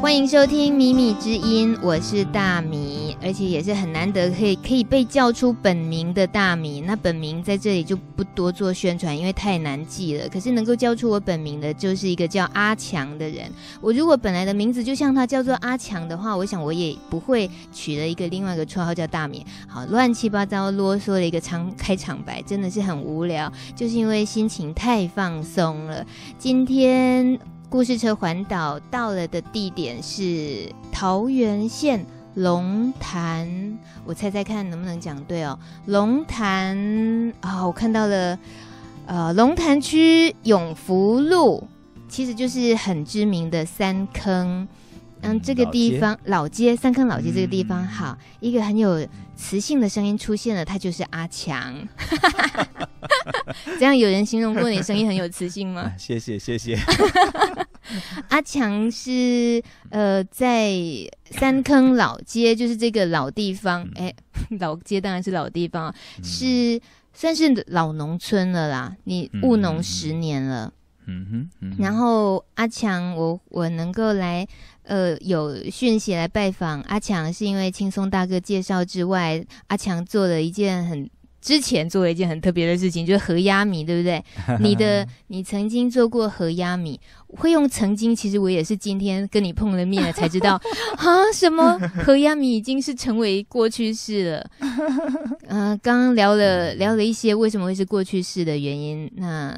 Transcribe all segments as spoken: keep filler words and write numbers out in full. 欢迎收听米米之音，我是大米，而且也是很难得可以可以被叫出本名的大米。那本名在这里就不多做宣传，因为太难记了。可是能够叫出我本名的就是一个叫阿强的人。我如果本来的名字就像他叫做阿强的话，我想我也不会取了一个另外一个绰号叫大米。好，乱七八糟啰嗦的一个长开场白，真的是很无聊，就是因为心情太放松了。今天故事车环岛到了的地点是桃园县龙潭，我猜猜看能不能讲对哦。龙潭啊、哦，我看到了，呃，龙潭区永福路，其实就是很知名的三坑。嗯，这个地方老 街, 老街三坑老街这个地方、嗯、好，一个很有磁性的声音出现了，它就是阿强。这样有人形容过你声音很有磁性吗？啊、谢谢谢谢。阿强是呃在三坑老街，就是这个老地方，哎、嗯，老街当然是老地方，嗯、是算是老农村了啦，你务农十年了。嗯嗯哼，然后阿强，我我能够来，呃，有讯息来拜访阿强，是因为轻松大哥介绍之外，阿强做了一件很之前做了一件很特别的事情，就是和鸭米，对不对？你的你曾经做过和鸭米，会用曾经，其实我也是今天跟你碰了面了才知道，啊，什么和鸭米已经是成为过去式了。嗯、呃，刚刚聊了聊了一些为什么会是过去式的原因，那。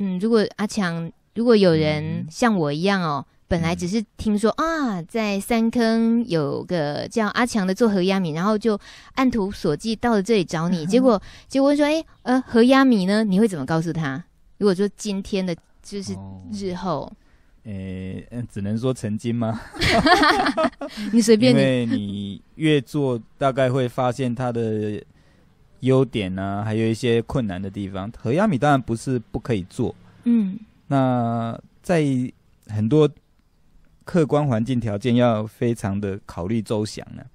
嗯，如果阿强，如果有人像我一样哦，本来只是听说啊，在三坑有个叫阿强的做和鸭米，然后就按图索骥到了这里找你，结果结果问说，哎、欸，呃，和鸭米呢？你会怎么告诉他？如果说今天的就是日后。哦诶，只能说曾经吗？你随便你，因为你越做，大概会发现他的优点啊，还有一些困难的地方。和鸭米当然不是不可以做，嗯，那在很多客观环境条件要非常的考虑周详呢、啊。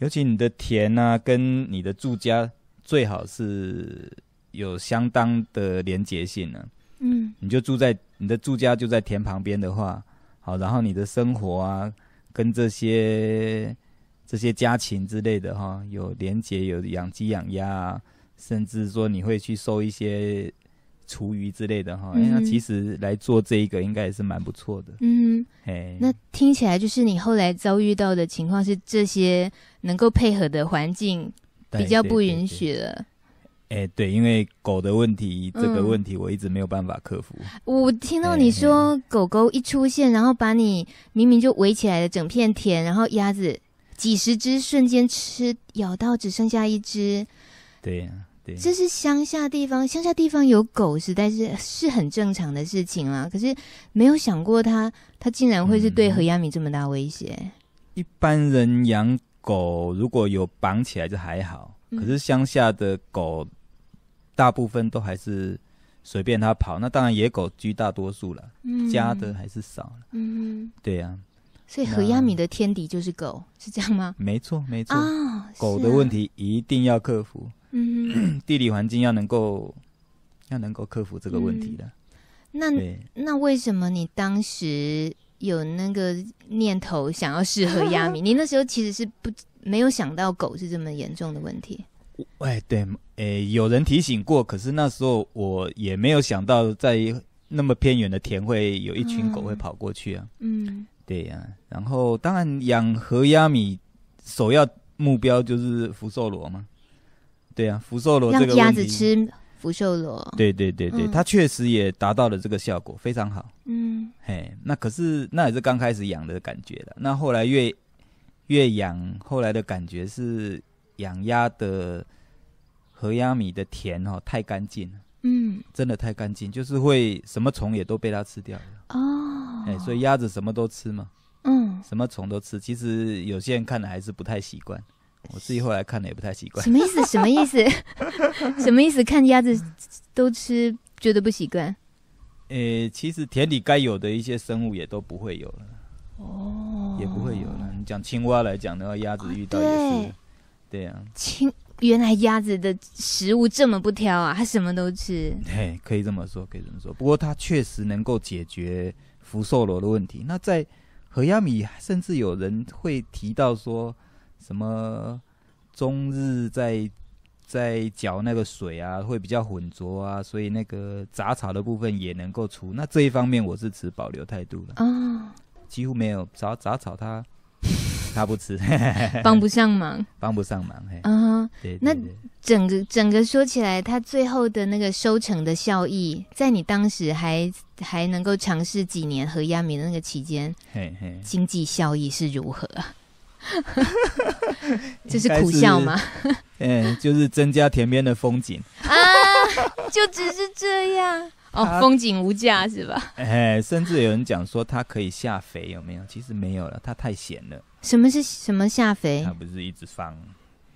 尤其你的田啊，跟你的住家最好是有相当的连结性呢、啊。嗯，你就住在你的住家就在田旁边的话，好，然后你的生活啊，跟这些。这些家禽之类的哈，有连结，有养鸡养鸭啊，甚至说你会去收一些厨余之类的哈、嗯欸。那其实来做这一个应该也是蛮不错的。嗯，哎，那听起来就是你后来遭遇到的情况是这些能够配合的环境比较不允许了。對對對對哎、欸，对，因为狗的问题，这个问题我一直没有办法克服。嗯、我听到你说、欸、狗狗一出现，然后把你明明就围起来的整片田，然后鸭子。几十只瞬间吃咬到只剩下一只，对呀、啊，对，这是乡下地方，乡下地方有狗实在是是很正常的事情啦。可是没有想过它，它竟然会是对和鸭米这么大威胁、嗯。一般人养狗如果有绑起来就还好，可是乡下的狗大部分都还是随便它跑，那当然野狗居大多数了，家的还是少了。嗯，对呀、啊。所以和鸭米的天敌就是狗，是这样吗？没错，没错。哦、狗的问题一定要克服，嗯，地理环境要能够要能够克服这个问题的、嗯。那那为什么你当时有那个念头想要试和鸭米？你那时候其实是不没有想到狗是这么严重的问题。哎，对，哎，有人提醒过，可是那时候我也没有想到，在那么偏远的田会有一群狗会跑过去啊。嗯。嗯对呀、啊，然后当然养和鸭米，首要目标就是福寿螺嘛。对呀、啊，福寿螺这个问题让鸭子吃福寿螺。对对对对，嗯、它确实也达到了这个效果，非常好。嗯，嘿，那可是那也是刚开始养的感觉了。那后来越越养，后来的感觉是养鸭的和鸭米的田哦太干净了。嗯，真的太干净，就是会什么虫也都被它吃掉了。哦。哎、欸，所以鸭子什么都吃嘛，嗯，什么虫都吃。其实有些人看了还是不太习惯，我自己后来看了也不太习惯。什么意思？什么意思？什么意思？看鸭子都吃，觉得不习惯？哎、欸，其实田里该有的一些生物也都不会有了，哦，也不会有了。你讲青蛙来讲的话，鸭子遇到也是，哦、对呀、啊。青原来鸭子的食物这么不挑啊，它什么都吃。对，可以这么说，可以这么说。不过它确实能够解决。福寿螺的问题，那在禾秧米甚至有人会提到说什么中日在在搅那个水啊，会比较浑浊啊，所以那个杂草的部分也能够除。那这一方面我是持保留态度了啊，哦、几乎没有杂杂草它。他不吃，帮不上忙，帮不上忙。啊、uh ， huh, 对, 对, 对。那整个整个说起来，他最后的那个收成的效益，在你当时还还能够尝试几年和亚米的那个期间，嘿嘿，经济效益是如何啊？这是苦笑吗？嗯，就是增加田边的风景啊，就只是这样。哦，风景无价是吧？哎，甚至有人讲说它可以下肥，有没有？其实没有了，它太咸了。什么是什么下肥？它不是一直放，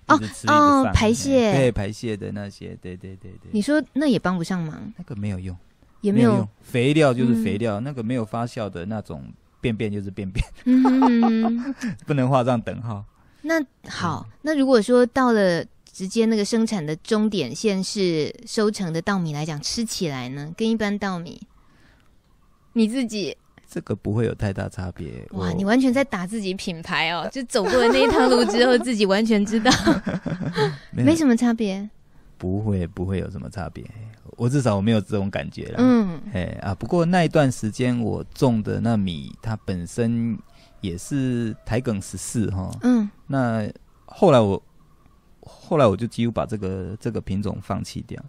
哦哦，排泄，对排泄的那些，对对对对。你说那也帮不上忙，那个没有用，也没有用。肥料就是肥料，那个没有发酵的那种便便就是便便，不能画上等号。那好，那如果说到了。直接那个生产的终点线是收成的稻米来讲，吃起来呢，跟一般稻米，你自己这个不会有太大差别。哇，你完全在打自己品牌哦！就走过了那一趟路之后，自己完全知道，没, 没什么差别。不会，不会有什么差别。我至少我没有这种感觉啦。嗯，哎啊，不过那一段时间我种的那米，它本身也是台梗十四哈。嗯，那后来我。后来我就几乎把这个这个品种放弃掉，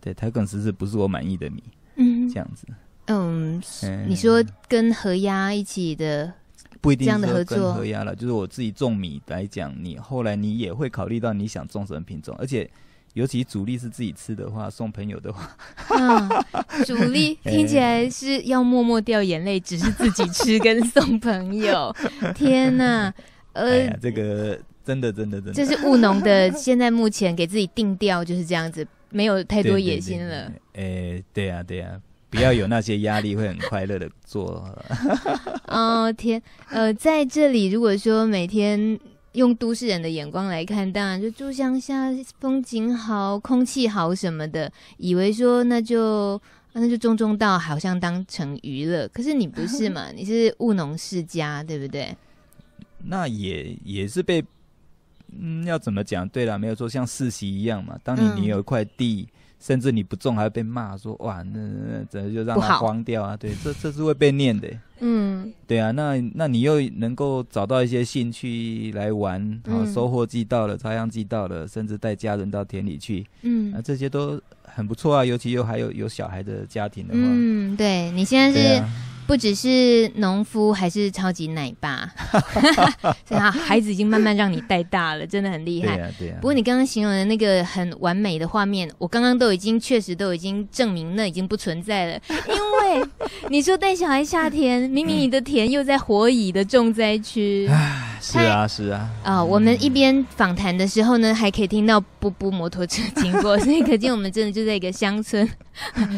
对，台梗十四不是我满意的米，嗯，这样子，嗯，嗯你说跟禾秧一起的，不一定是跟禾秧了，就是我自己种米来讲，你后来你也会考虑到你想种什么品种，而且尤其主力是自己吃的话，送朋友的话，嗯、主力听起来是要默默掉眼泪，只是自己吃跟送朋友，天哪，呃，哎、这个。真的，真的，真的，这是务农的。现在目前给自己定调就是这样子，没有太多野心了。哎、欸，对啊对啊，不要有那些压力，会很快乐的做。哦天，呃，在这里如果说每天用都市人的眼光来看，当然就住乡下，风景好，空气好什么的，以为说那就。那就种种稻，好像当成娱乐。可是你不是嘛？你是务农世家，对不对？那也也是被。嗯，要怎么讲？对啦，没有说像世袭一样嘛。当你你有一块地，嗯、甚至你不种还会被骂说哇，那那这就让它荒掉啊。对，这这是会被念的。嗯，对啊，那那你又能够找到一些兴趣来玩，然后收获季到了，插秧季到了，甚至带家人到田里去。嗯，啊，这些都很不错啊。尤其又还有有小孩的家庭的话，嗯，对你现在是。不只是农夫，还是超级奶爸，所以他孩子已经慢慢让你带大了，真的很厉害。对啊，对啊。不过你刚刚形容的那个很完美的画面，我刚刚都已经确实都已经证明那已经不存在了，因为你说带小孩下田，明明你的田又在火蚁的重灾区。是啊，是啊。啊、呃，我们一边访谈的时候呢，还可以听到布布摩托车经过，所以可见我们真的就在一个乡村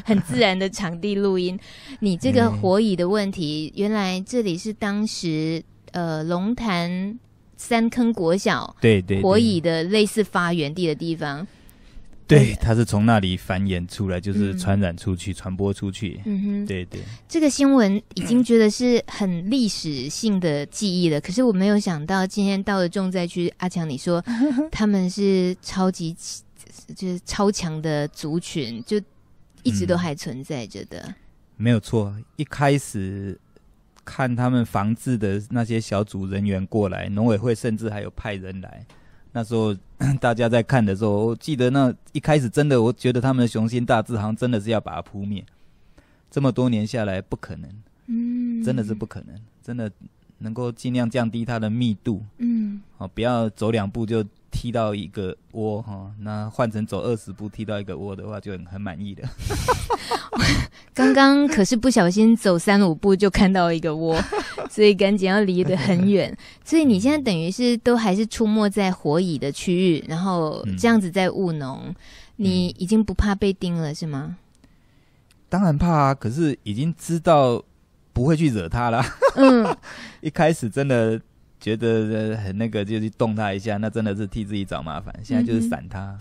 很自然的场地录音。你这个火蚁。的问题，原来这里是当时呃龙潭三坑国小对对火蚁的类似发源地的地方，对，它是从那里繁衍出来，就是传染出去、嗯、传播出去。嗯哼，对对。这个新闻已经觉得是很历史性的记忆了，可是我没有想到今天到了重灾区，阿强你说他们是超级就是超强的族群，就一直都还存在着的。嗯，没有错，一开始看他们防治的那些小组人员过来，农委会甚至还有派人来。那时候大家在看的时候，我记得那一开始真的，我觉得他们的雄心大志好像真的是要把它扑灭。这么多年下来，不可能，嗯，真的是不可能，真的能够尽量降低它的密度，嗯，哦，不要走两步就。踢到一个窝哈、哦，那换成走二十步踢到一个窝的话，就很很满意的。刚刚可是不小心走三五步就看到一个窝，所以赶紧要离得很远。所以你现在等于是都还是出没在火蚁的区域，然后这样子在务农，嗯、你已经不怕被叮了是吗？当然怕啊，可是已经知道不会去惹它了。嗯，一开始真的。觉得很那个，就去动它一下，那真的是替自己找麻烦。现在就是闪它。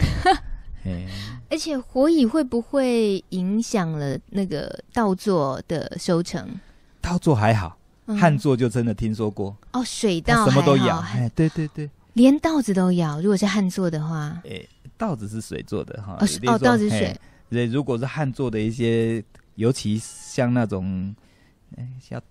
嗯嗯、而且火蚁会不会影响了那个稻作的收成？稻作还好，旱作就真的听说过哦，水稻什么都咬，哎，对对对，连稻子都咬。如果是旱作的话，哎，稻子是水做的哈，哦，稻子水。所以如果是旱作的一些，尤其像那种，哎，像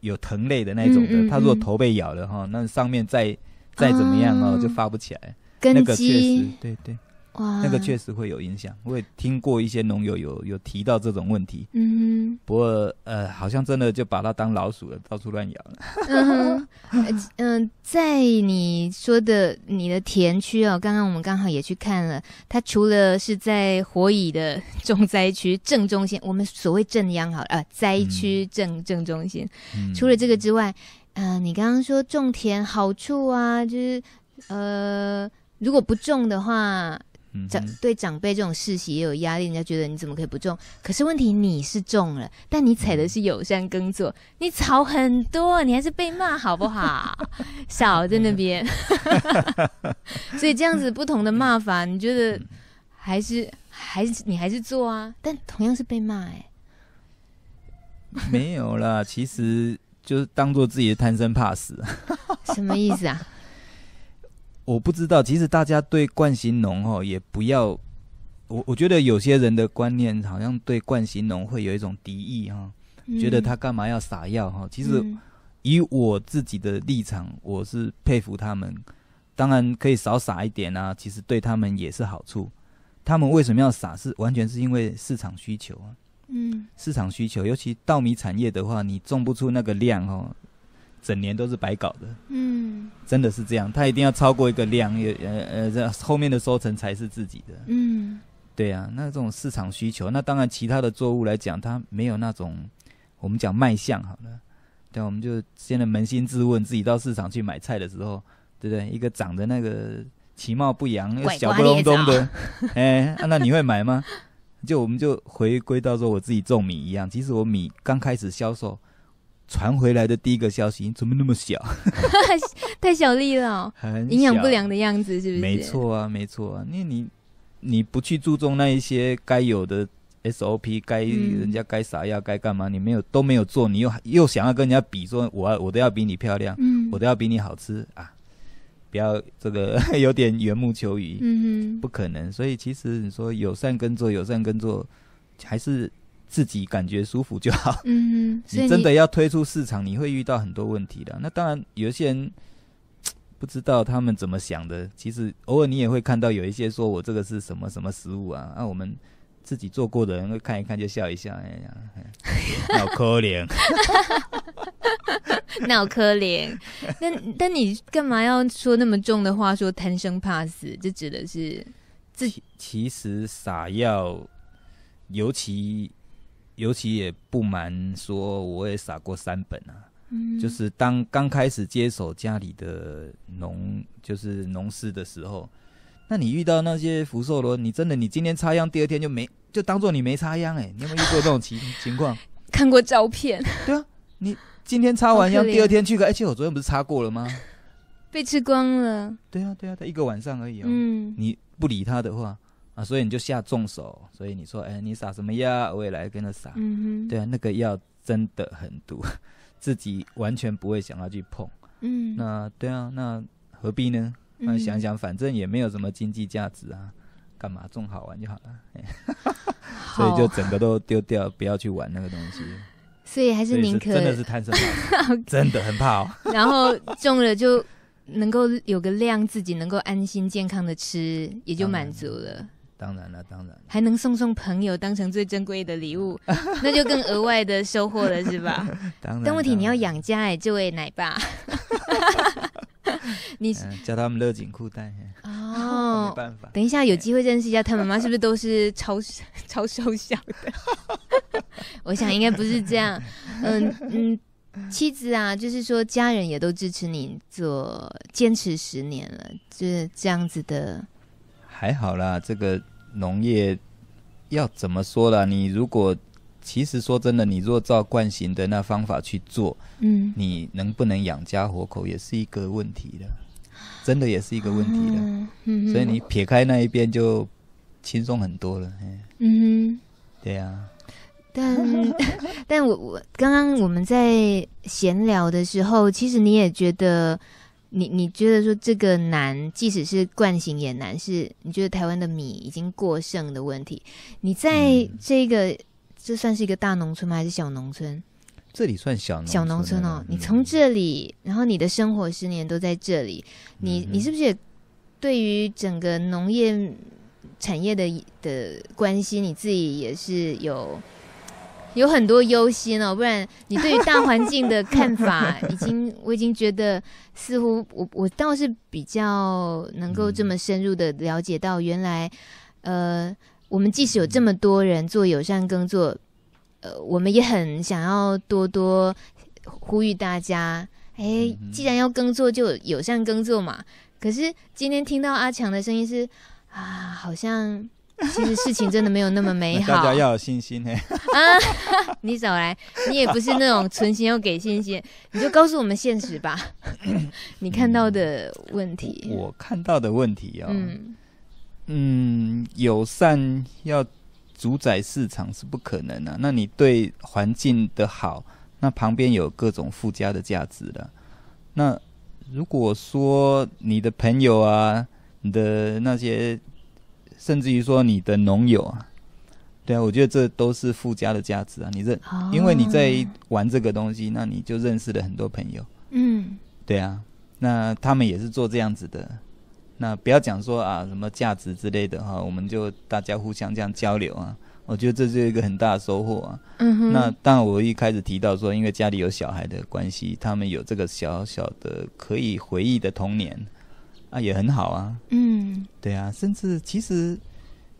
有藤类的那种的，它如果头被咬了哈，那上面再再怎么样哦，就发不起来。根基，对对。那个确实会有影响，我也听过一些农友有有提到这种问题。嗯，不过呃，好像真的就把它当老鼠了，到处乱咬了。嗯嗯、呃呃，在你说的你的田区哦，刚刚我们刚好也去看了，它除了是在火蚁的重灾区正中心，我们所谓正央好了啊，灾区正、嗯、正中心。嗯、除了这个之外，呃，你刚刚说种田好处啊，就是呃，如果不种的话。长对长辈这种世袭也有压力，人家觉得你怎么可以不种？可是问题你是种了，但你采的是友善耕作，你草很多，你还是被骂好不好？少在那边，所以这样子不同的骂法，你觉得还是还是你还是做啊？但同样是被骂哎、欸，没有啦，其实就是当做自己的贪生怕死，什么意思啊？我不知道，其实大家对惯型农哦，也不要，我我觉得有些人的观念好像对惯型农会有一种敌意哈、哦，嗯、觉得他干嘛要撒药哈、哦？其实以我自己的立场，我是佩服他们，当然可以少撒一点啊，其实对他们也是好处。他们为什么要撒？是完全是因为市场需求啊，嗯，市场需求，尤其稻米产业的话，你种不出那个量哦。整年都是白搞的，嗯，真的是这样。他一定要超过一个量，呃呃，后面的收成才是自己的，嗯，对啊。那这种市场需求，那当然其他的作物来讲，它没有那种我们讲卖相好了，对，我们就现在扪心自问，自己到市场去买菜的时候，对不对？一个长得那个其貌不扬、小不隆咚的，哎、啊，那你会买吗？就我们就回归到说我自己种米一样，其实我米刚开始销售。传回来的第一个消息，怎么那么小？太小粒了、哦，营养不良的样子，是不是？没错啊，没错啊，因为你你不去注重那一些该有的 S O P， 该人家该撒药该干嘛，你没有都没有做，你又又想要跟人家比，说我我都要比你漂亮，嗯、我都要比你好吃啊，不要这个有点缘木求鱼，嗯、不可能。所以其实你说友善耕作，友善耕作还是。自己感觉舒服就好。嗯，所以 你, 你真的要推出市场，你会遇到很多问题的。那当然，有些人不知道他们怎么想的。其实偶尔你也会看到有一些说我这个是什么什么食物啊，那、啊、我们自己做过的人会看一看就笑一笑，哎呀，脑壳脸，脑壳脸。那但你干嘛要说那么重的话？说贪生怕死，这指的是自己。其实撒药，尤其。尤其也不瞒说，我也撒过三本啊。嗯，就是当刚开始接手家里的农，就是农事的时候，那你遇到那些福寿螺，你真的你今天插秧，第二天就没，就当做你没插秧哎、欸。你有没有遇过这种情情况？看过照片。对啊，你今天插完秧，第二天去个，而且我昨天不是插过了吗？被吃光了。对啊，对啊，一个晚上而已哦。嗯，你不理他的话。啊，所以你就下重手，所以你说，哎、欸，你撒什么药？我也来跟着撒。嗯、对啊，那个药真的很毒，自己完全不会想要去碰。嗯，那对啊，那何必呢？那想想，反正也没有什么经济价值啊，干嘛种好玩就好了。好所以就整个都丢掉，不要去玩那个东西。所以还是宁可真的是贪生怕死，真的很怕、哦。然后种了就能够有个量，自己能够安心健康的吃，也就满足了。当然了，当然了还能送送朋友，当成最珍贵的礼物，那就更额外的收获了，是吧？当然。但问题你要养家哎、欸，这位奶爸，你、呃、叫他们勒紧裤带哦，没办法。等一下有机会认识一下他妈妈，是不是都是超超瘦小的？我想应该不是这样。嗯嗯，妻子啊，就是说家人也都支持你做，坚持十年了，就是这样子的。还好啦，这个农业要怎么说啦？你如果其实说真的，你若照惯行的那方法去做，嗯，你能不能养家活口也是一个问题的，真的也是一个问题的。嗯嗯、所以你撇开那一边就轻松很多了。嗯哼，对啊。但但我我刚刚我们在闲聊的时候，其实你也觉得，你你觉得说这个难，即使是惯行也难，是你觉得台湾的米已经过剩的问题。你在这个、嗯、这算是一个大农村吗？还是小农村？这里算小农村、啊、小农村哦。嗯、你从这里，然后你的生活十年都在这里，你、嗯、你是不是也对于整个农业产业的的关系，你自己也是有有很多忧心哦？不然你对于大环境的看法已经我已经觉得似乎我我倒是比较能够这么深入的了解到，原来呃我们即使有这么多人做友善耕作，呃我们也很想要多多呼吁大家，哎，既然要耕作就友善耕作嘛。可是今天听到阿强的声音是啊，好像其实事情真的没有那么美好。大家要有信心嘿！啊，你少来，你也不是那种存心要给信心，你就告诉我们现实吧。你看到的问题、嗯，我，我看到的问题哦，嗯嗯，友善要主宰市场是不可能的、啊。那你对环境的好，那旁边有各种附加的价值了。那如果说你的朋友啊，你的那些，甚至于说你的农友啊，对啊，我觉得这都是附加的价值啊。你认，哦、因为你在玩这个东西，那你就认识了很多朋友。嗯，对啊，那他们也是做这样子的。那不要讲说啊什么价值之类的哈、啊，我们就大家互相这样交流啊。我觉得这是一个很大的收获啊。嗯哼。那当然，我一开始提到说，因为家里有小孩的关系，他们有这个小小的可以回忆的童年。啊，也很好啊。嗯，对啊，甚至其实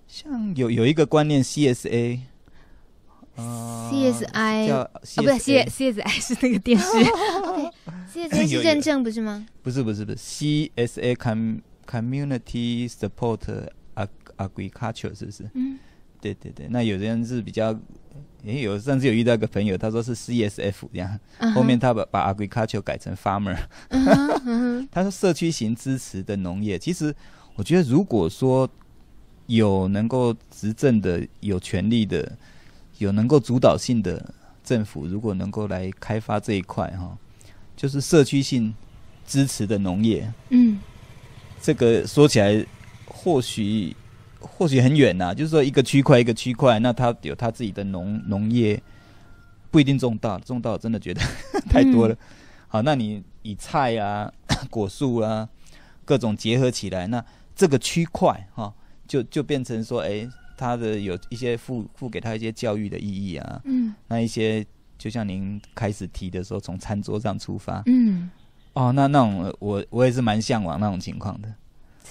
像有有一个观念 ，C S A， 呃 ，C S I 叫 C S A， 哦，不是 C S I 是那个电视，C S I 是认证不是吗？不是不是不是 ，C S A Com Community Supporter Agriculture 是不是？嗯，对对对，那有的人是比较，也有上次有遇到一个朋友，他说是 C S F 这样， uh huh. 后面他把把 agriculture 改成 farmer， uh huh, uh huh. 他说社区型支持的农业，其实我觉得如果说有能够执政的、有权力的、有能够主导性的政府，如果能够来开发这一块哈、哦，就是社区性支持的农业，嗯，这个说起来或许。或许很远呐、啊，就是说一个区块一个区块，那他有他自己的农农业，不一定种稻，种稻真的觉得太多了。嗯、好，那你以菜啊、果树啊各种结合起来，那这个区块哈，就就变成说，哎、欸，他的有一些付付给他一些教育的意义啊。嗯。那一些就像您开始提的时候，从餐桌上出发。嗯。哦，那那种我我也是蛮向往那种情况的。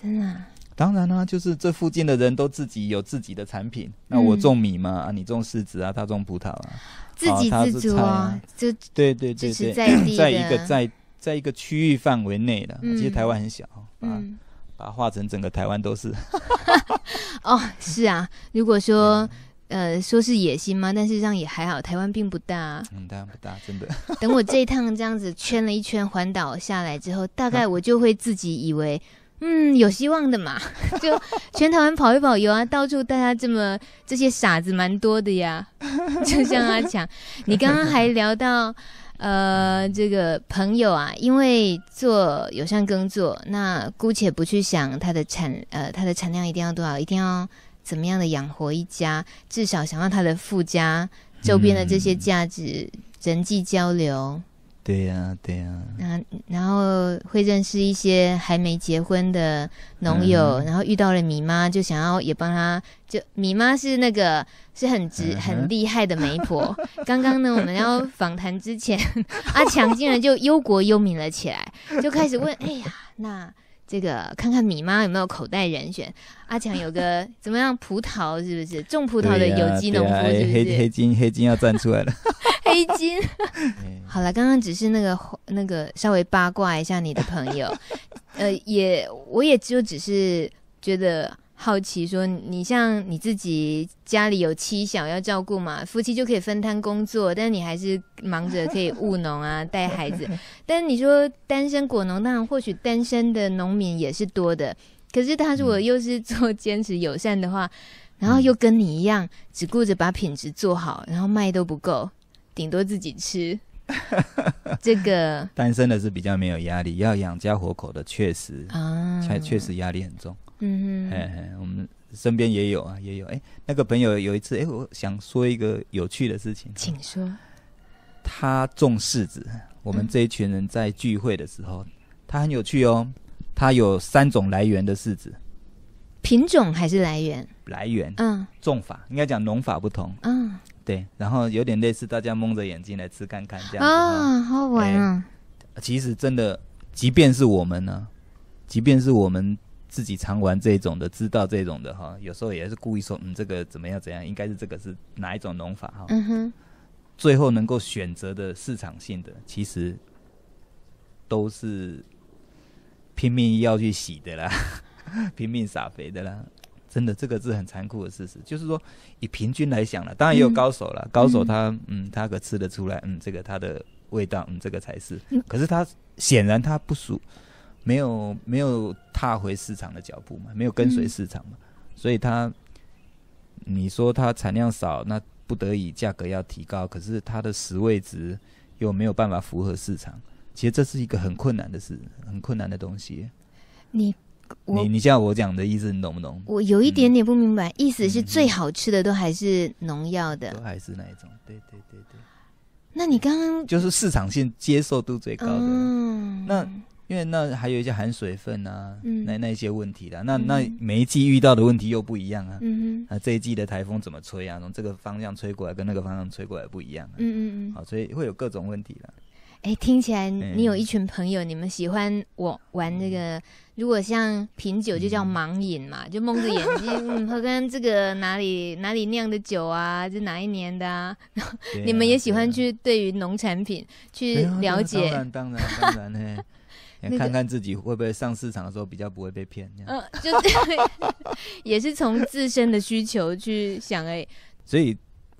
真的、啊。当然啦、啊，就是这附近的人都自己有自己的产品。那我种米嘛，嗯、啊，你种柿子啊，他种葡萄啊，自给自足啊，就对对对对，在在一个在在一个区域范围内的。嗯、其实台湾很小，嗯，把它画成整个台湾都是。哦，是啊，如果说。呃，说是野心吗？但是上也还好，台湾并不大，嗯，台湾不大，真的。等我这一趟这样子圈了一圈环岛下来之后，大概我就会自己以为。嗯，有希望的嘛，就全台湾跑一跑有啊，到处大家这么这些傻子蛮多的呀。就像阿强，你刚刚还聊到呃这个朋友啊，因为做友善耕作，那姑且不去想它的产呃它的产量一定要多少，一定要怎么样的养活一家，至少想要它的附加周边的这些价值，嗯、人际交流。对呀，对呀。那然后会认识一些还没结婚的农友，然后遇到了米妈，就想要也帮他。就米妈是那个是很直很厉害的媒婆。刚刚呢，我们要访谈之前，阿强竟然就忧国忧民了起来，就开始问：哎呀，那这个看看米妈有没有口袋人选？阿强有个怎么样？葡萄是不是种葡萄的有机农夫？黑黑金黑金要站出来了。黑金，好了，刚刚只是那个那个稍微八卦一下你的朋友，呃，也我也就只是觉得好奇说，说你像你自己家里有妻小要照顾嘛，夫妻就可以分摊工作，但你还是忙着可以务农啊，带孩子。但你说单身果农，当然或许单身的农民也是多的，可是他如果又是做兼职友善的话，然后又跟你一样只顾着把品质做好，然后卖都不够，顶多自己吃。这个单身的是比较没有压力，要养家活口的确实啊，确实压力很重。嗯哼，嘿嘿，我们身边也有啊，也有。哎、欸，那个朋友有一次，哎、欸，我想说一个有趣的事情，请说。他种柿子，我们这一群人在聚会的时候，嗯、他很有趣哦。他有三种来源的柿子，品种还是来源？来源，嗯，种法应该讲农法不同，嗯。对，然后有点类似大家蒙着眼睛来吃看看这样子啊、哦，好好玩啊、欸！其实真的，即便是我们呢、啊，即便是我们自己常玩这种的，知道这种的哈，有时候也是故意说，嗯，这个怎么样怎样，应该是这个是哪一种农法哈。嗯哼。最后能够选择的市场性的，其实都是拼命要去洗的啦，拼命撒肥的啦。真的，这个是很残酷的事实，就是说以平均来讲了，当然也有高手了、嗯，高手他嗯，他可吃得出来，嗯，这个他的味道，嗯，这个才是。嗯、可是他显然他不属，没有没有踏回市场的脚步嘛，没有跟随市场嘛，嗯、所以他，你说他产量少，那不得已价格要提高，可是他的食味值又没有办法符合市场，其实这是一个很困难的事，很困难的东西。你。你你像我讲的意思，你懂不懂？我有一点点不明白，嗯、意思是最好吃的都还是农药的，都还是那一种，对对对对。那你刚刚就是市场性接受度最高的，嗯、那因为那还有一些含水分啊，嗯、那那一些问题啦，那那每一季遇到的问题又不一样啊，嗯啊这一季的台风怎么吹啊，从这个方向吹过来跟那个方向吹过来不一样、啊，嗯嗯嗯，好，所以会有各种问题啦。哎，听起来你有一群朋友，嗯、你们喜欢我玩这个。如果像品酒就叫盲饮嘛，嗯、就蒙着眼睛，嗯，喝跟这个哪里哪里酿的酒啊，这哪一年的啊？你们也喜欢去对于农产品去了解。啊、当然当然当然嘿，看看自己会不会上市场的时候比较不会被骗。嗯、呃，就也是从自身的需求去想哎、欸。所以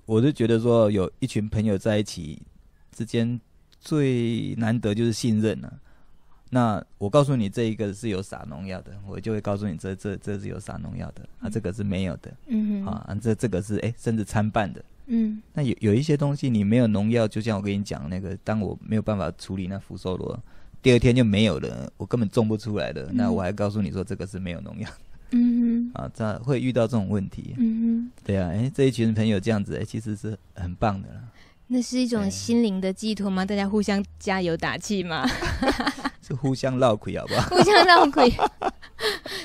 我就觉得说，有一群朋友在一起之间。最难得就是信任了、啊。那我告诉你，这一个是有撒农药的，我就会告诉你这，这这这是有撒农药的，啊，这个是没有的，嗯哼，啊，这这个是哎、欸，甚至参半的，嗯。那有有一些东西你没有农药，就像我跟你讲那个，当我没有办法处理那福寿螺，第二天就没有了，我根本种不出来的。嗯、那我还告诉你说，这个是没有农药，嗯哼，啊，这会遇到这种问题，嗯哼，对啊，哎、欸，这一群朋友这样子，哎、欸，其实是很棒的啦。那是一种心灵的寄托吗？大家互相加油打气吗？是互相绕亏好不好？互相绕亏。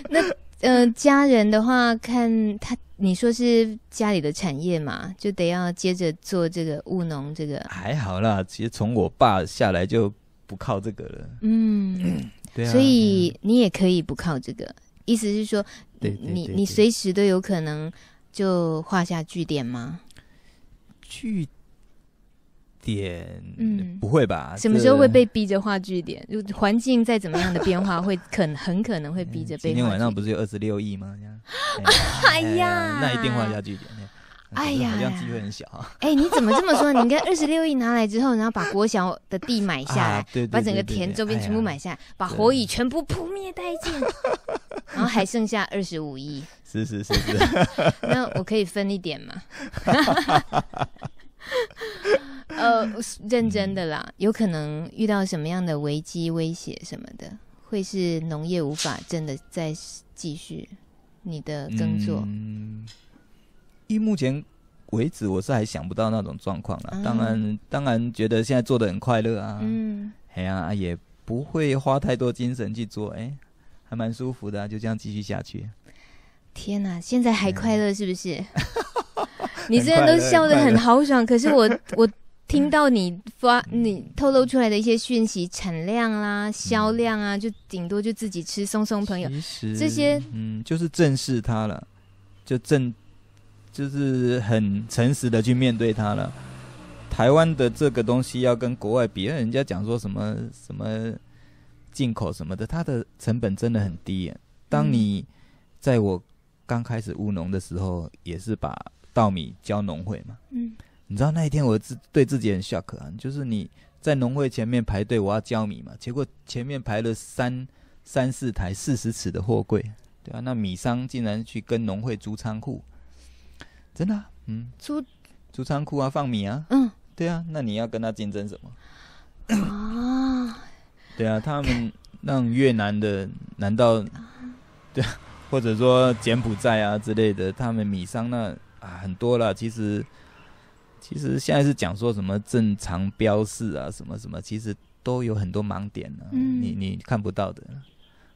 那呃，家人的话，看他，你说是家里的产业嘛，就得要接着做这个务农这个。还好啦，其实从我爸下来就不靠这个了。嗯，对啊。所以你也可以不靠这个，意思是说，对对对对，你你随时都有可能就画下句点吗？句。点，嗯，不会吧？什么时候会被逼着画句点？就环境再怎么样的变化，会肯很可能会逼着被。今天晚上不是有二十六亿吗？哎呀，那一定画下句点。哎呀，好像机会很小。哎，你怎么这么说？你应该二十六亿拿来之后，然后把国小的地买下来，把整个田周边全部买下来，把火蚁全部扑灭殆尽，然后还剩下二十五亿。是是是是。那我可以分一点吗？呃，认真的啦，嗯、有可能遇到什么样的危机、威胁什么的，会是农业无法真的再继续你的耕作。嗯，以目前为止，我是还想不到那种状况啦。嗯、当然，当然觉得现在做得很快乐啊，嗯，哎呀、啊，也不会花太多精神去做，哎、欸，还蛮舒服的、啊，就这样继续下去。天哪、啊，现在还快乐是不是？嗯、你虽然都笑得很豪爽，可是我我。听到你发你透露出来的一些讯息，产量啦、啊、销量啊，就顶多就自己吃送送朋友，这些嗯，就是正视它了，就正就是很诚实的去面对它了。台湾的这个东西要跟国外比，人家讲说什么什么进口什么的，它的成本真的很低、啊。当你在我刚开始务农的时候，也是把稻米交农会嘛，嗯。你知道那一天我自对自己很 shock 啊，就是你在农会前面排队，我要交米嘛，结果前面排了三三四台四十尺的货柜，对啊，那米商竟然去跟农会租仓库，真的啊，嗯，租租仓库啊，放米啊，嗯，对啊，那你要跟他竞争什么啊？对啊，他们让越南的，难道对啊，或者说柬埔寨啊之类的，他们米商那啊很多啦，其实其实现在是讲说什么正常标示啊，什么什么，其实都有很多盲点啊，嗯，你你看不到的。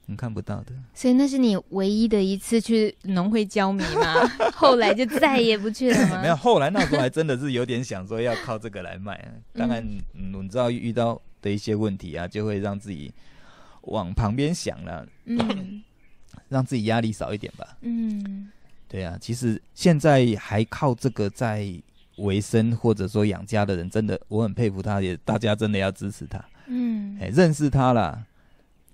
你看不到的，所以那是你唯一的一次去农会教米吗？后来就再也不去了吗？没有，后来那时候还真的是有点想说要靠这个来卖、啊、当然、嗯、你知道遇到的一些问题啊，就会让自己往旁边想了、啊嗯、让自己压力少一点吧。嗯，对啊，其实现在还靠这个在维生或者说养家的人，真的我很佩服他，也大家真的要支持他。嗯、欸、认识他啦，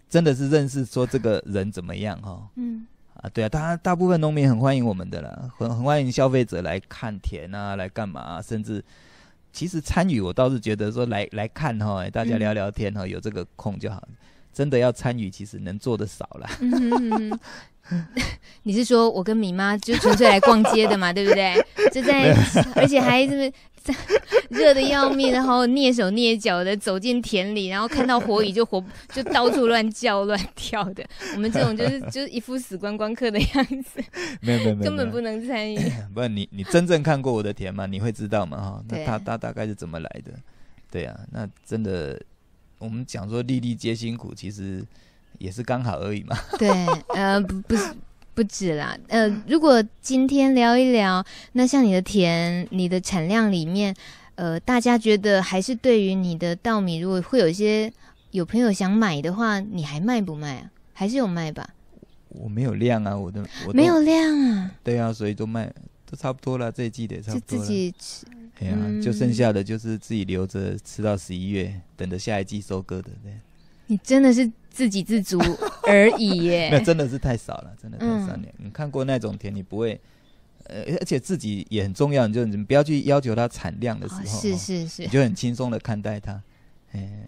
真的是认识说这个人怎么样哈、哦，嗯啊，对啊，大大部分农民很欢迎我们的啦，很很欢迎消费者来看田啊，来干嘛、啊，甚至其实参与我倒是觉得说来来看哈、哦，大家聊聊天哈、哦嗯，有这个空就好，真的要参与，其实能做的少啦。嗯哼嗯哼你是说我跟米妈就纯粹来逛街的嘛，对不对？就在而且还是。热的要命，然后蹑手蹑脚的走进田里，然后看到火蚁就火就到处乱叫乱跳的。我们这种就是就是一副死观光客的样子，没有没有，根本不能参与。不然你你真正看过我的田吗？你会知道吗？哈、哦，那它它大概是怎么来的？对啊，那真的我们讲说粒粒皆辛苦，其实也是刚好而已嘛。对，呃，不不是。不止啦，呃，如果今天聊一聊，那像你的田、你的产量里面，呃，大家觉得还是对于你的稻米，如果会有一些有朋友想买的话，你还卖不卖啊？还是有卖吧？我没有量啊，我的我都没有量啊。对啊，所以都卖都差不多了，这一季的也差不多了。就自己吃，对啊、嗯，就剩下的就是自己留着吃到十一月，等着下一季收割的。对，你真的是。自给自足而已耶，那真的是太少了，真的太少了、嗯。你看过那种田，你不会，呃，而且自己也很重要，你就你不要去要求它产量的时候，哦、是是是，你就很轻松的看待它。欸、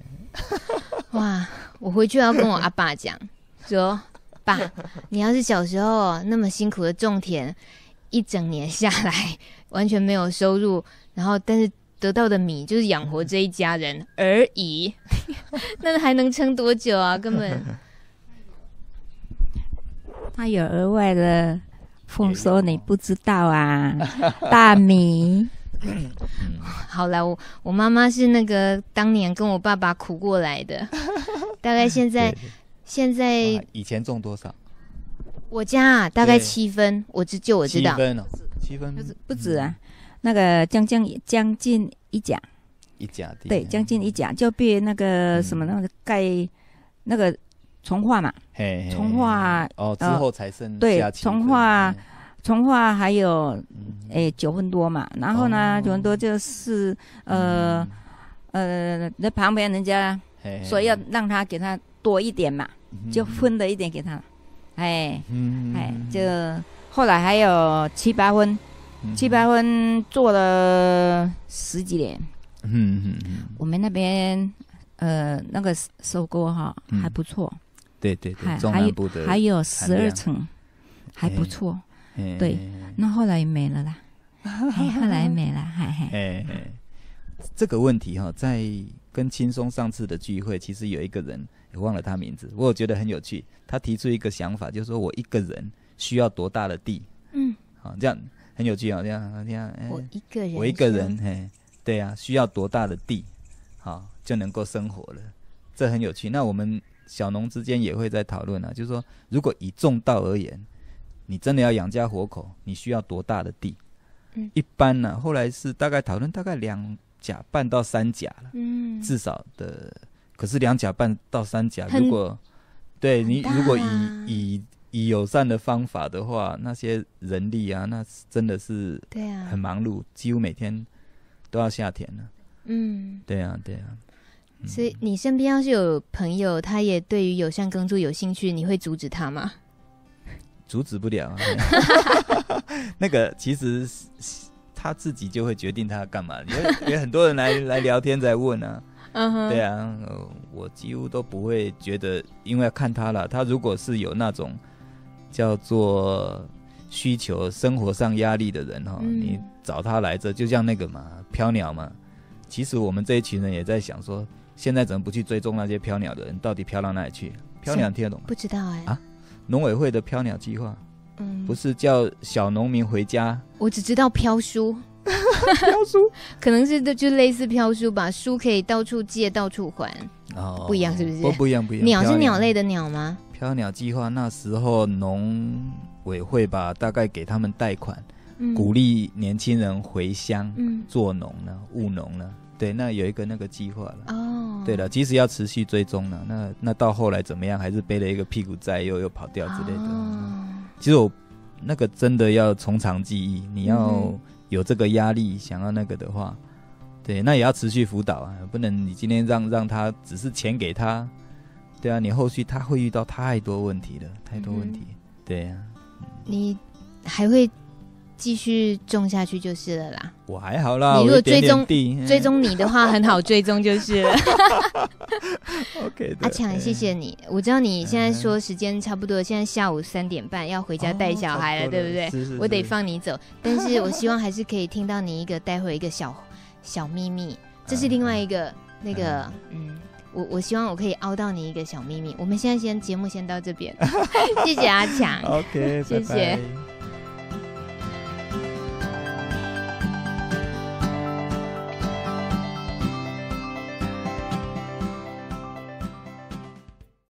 哇，我回去要跟我阿爸讲，说爸，你要是小时候那么辛苦的种田，一整年下来完全没有收入，然后但是。得到的米就是养活这一家人而已，那还能撑多久啊？根本。他有额外的丰收，你不知道啊，大米。好啦，我我妈妈是那个当年跟我爸爸苦过来的，大概现在对对现在、啊、以前种多少？我家、啊、大概七分，我只就我知道七分、哦、七分不止啊。嗯，那个将近将近一甲，一甲对，将近一甲就被那个什么那个盖、嗯、那个重化嘛，嘿嘿重化哦、呃、之后才剩下对重化重化还有诶、嗯欸、九分多嘛，然后呢、哦、九分多就是呃、嗯、呃那旁边人家嘿嘿所以要让他给他多一点嘛，嗯、就分了一点给他，哎、嗯、哎就后来还有七八分。七八分做了十几年，嗯嗯嗯，我们那边呃那个收割哈、嗯、还不错，对对对，中南部的还有十二层，还不错，欸、对、欸，那后来没了啦，欸、后来没了，嘿嘿、欸欸。这个问题哈、哦，在跟青松上次的聚会，其实有一个人也忘了他名字，我觉得很有趣，他提出一个想法，就是说我一个人需要多大的地，嗯，好、哦、这样。很有趣啊、哦！这样这样、欸，我一个人，我一个人，嘿、欸，对啊，需要多大的地，好就能够生活了，这很有趣。那我们小农之间也会在讨论啊，就是说，如果以种稻而言，你真的要养家活口，你需要多大的地？嗯、一般呢、啊，后来是大概讨论大概两甲半到三甲了，嗯，至少的。可是两甲半到三甲，如果对你如果以以。以友善的方法的话，那些人力啊，那真的是很忙碌，啊、几乎每天都要下田了。嗯，对啊，对啊。嗯、所以你身边要是有朋友，他也对于友善耕作有兴趣，你会阻止他吗？阻止不了、啊。那个其实他自己就会决定他干嘛，因为很多人来来聊天在问啊。Uh-huh. 对啊、呃，我几乎都不会觉得，因为看他啦，他如果是有那种。叫做需求、生活上压力的人哈、哦嗯，你找他来这，就像那个嘛，飘鸟嘛。其实我们这一群人也在想说，现在怎么不去追踪那些飘鸟的人，到底飘到哪里去？飘鸟听得懂吗？不知道哎、欸。啊，农委会的飘鸟计划，嗯，不是叫小农民回家？我只知道飘书。飘书可能是就类似飘书吧，书可以到处借到处还、哦、不一样是不是？不不一样不一样。鸟是鸟类的鸟吗？飘鸟计划那时候农委会吧，大概给他们贷款、嗯、鼓励年轻人回乡、嗯、做农呢，务农呢，对，那有一个那个计划了。哦，对了，其实要持续追踪了，那那到后来怎么样，还是背了一个屁股债又又跑掉之类的、哦、其实我那个真的要从长计议，你要、嗯，有这个压力想要那个的话，对，那也要持续辅导啊，不能你今天让让他只是钱给他，对啊，你后续他会遇到太多问题了，太多问题、嗯、对啊、嗯、你还会继续种下去就是了啦。我还好啦，你如果追踪点点追踪你的话很好追踪就是了。OK， 阿强谢谢你，我知道你现在说时间差不多、嗯、现在下午三点半要回家带小孩了、哦、对不对？是是是，我得放你走，但是我希望还是可以听到你一个待会一个小小秘密，这是另外一个、嗯、那个 嗯, 嗯我我希望我可以凹到你一个小秘密。我们现在先节目先到这边。谢谢阿强。OK， 谢谢。拜拜。